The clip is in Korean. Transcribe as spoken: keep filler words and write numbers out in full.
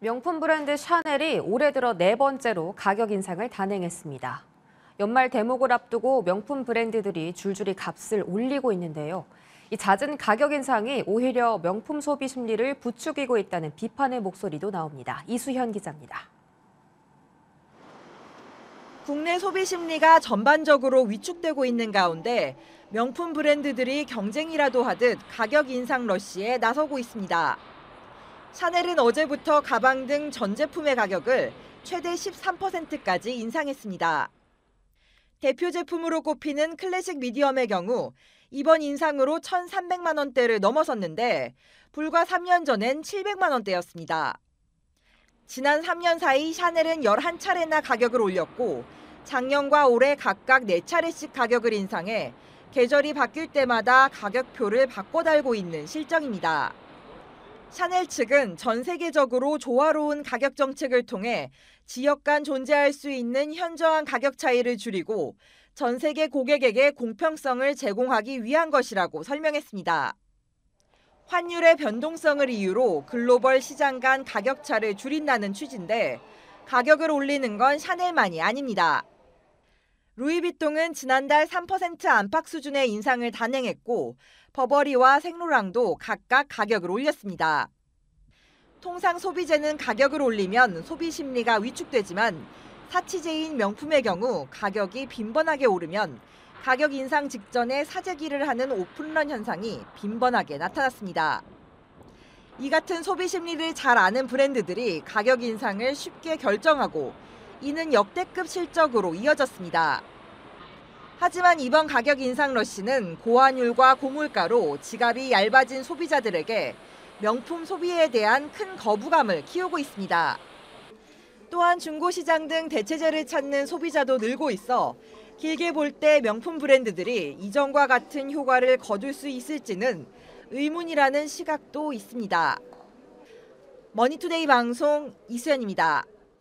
명품 브랜드 샤넬이 올해 들어 네 번째로 가격 인상을 단행했습니다. 연말 대목을 앞두고 명품 브랜드들이 줄줄이 값을 올리고 있는데요. 이 잦은 가격 인상이 오히려 명품 소비 심리를 부추기고 있다는 비판의 목소리도 나옵니다. 이수현 기자입니다. 국내 소비 심리가 전반적으로 위축되고 있는 가운데 명품 브랜드들이 경쟁이라도 하듯 가격 인상 러시에 나서고 있습니다. 샤넬은 어제부터 가방 등 전 제품의 가격을 최대 십삼 퍼센트까지 인상했습니다. 대표 제품으로 꼽히는 클래식 미디엄의 경우 이번 인상으로 천삼백만 원대를 넘어섰는데 불과 삼 년 전엔 칠백만 원대였습니다. 지난 삼 년 사이 샤넬은 열한 차례나 가격을 올렸고 작년과 올해 각각 네 차례씩 가격을 인상해 계절이 바뀔 때마다 가격표를 바꿔 달고 있는 실정입니다. 샤넬 측은 전 세계적으로 조화로운 가격 정책을 통해 지역 간 존재할 수 있는 현저한 가격 차이를 줄이고 전 세계 고객에게 공평성을 제공하기 위한 것이라고 설명했습니다. 환율의 변동성을 이유로 글로벌 시장 간 가격차를 줄인다는 취지인데 가격을 올리는 건 샤넬만이 아닙니다. 루이비통은 지난달 삼 퍼센트 안팎 수준의 인상을 단행했고 버버리와 생로랑도 각각 가격을 올렸습니다. 통상 소비재는 가격을 올리면 소비 심리가 위축되지만 사치재인 명품의 경우 가격이 빈번하게 오르면 가격 인상 직전에 사재기를 하는 오픈런 현상이 빈번하게 나타났습니다. 이 같은 소비 심리를 잘 아는 브랜드들이 가격 인상을 쉽게 결정하고 이는 역대급 실적으로 이어졌습니다. 하지만 이번 가격 인상 러시는 고환율과 고물가로 지갑이 얇아진 소비자들에게 명품 소비에 대한 큰 거부감을 키우고 있습니다. 또한 중고시장 등 대체재를 찾는 소비자도 늘고 있어 길게 볼 때 명품 브랜드들이 이전과 같은 효과를 거둘 수 있을지는 의문이라는 시각도 있습니다. 머니투데이 방송 이수연입니다.